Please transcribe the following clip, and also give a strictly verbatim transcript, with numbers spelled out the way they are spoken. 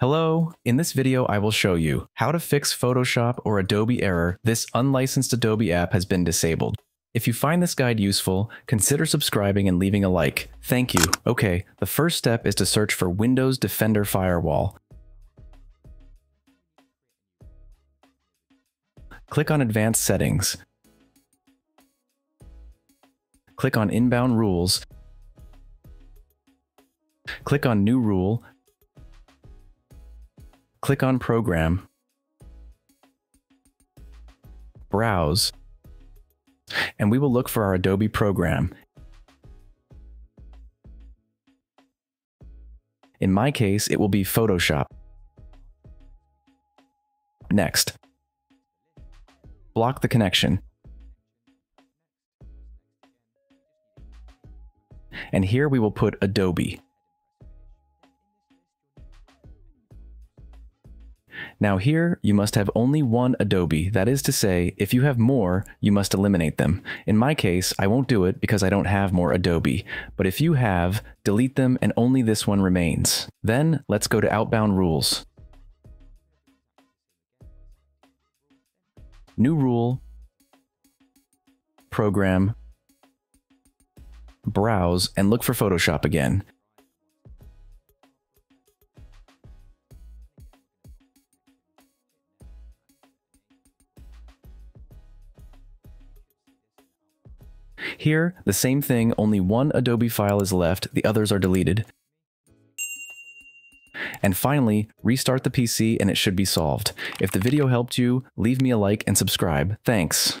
Hello, in this video I will show you how to fix Photoshop or Adobe error this unlicensed Adobe app has been disabled. If you find this guide useful, consider subscribing and leaving a like. Thank you. Okay, the first step is to search for Windows Defender Firewall. Click on Advanced Settings. Click on Inbound Rules. Click on New Rule. Click on Program, Browse, and we will look for our Adobe program. In my case, it will be Photoshop. Next, block the connection. And here we will put Adobe. Now here, you must have only one Adobe, that is to say, if you have more, you must eliminate them. In my case, I won't do it because I don't have more Adobe, but if you have, delete them and only this one remains. Then, let's go to Outbound Rules. New Rule, Program, Browse, and look for Photoshop again. Here, the same thing, only one Adobe file is left, the others are deleted. And finally, restart the P C and it should be solved. If the video helped you, leave me a like and subscribe. Thanks.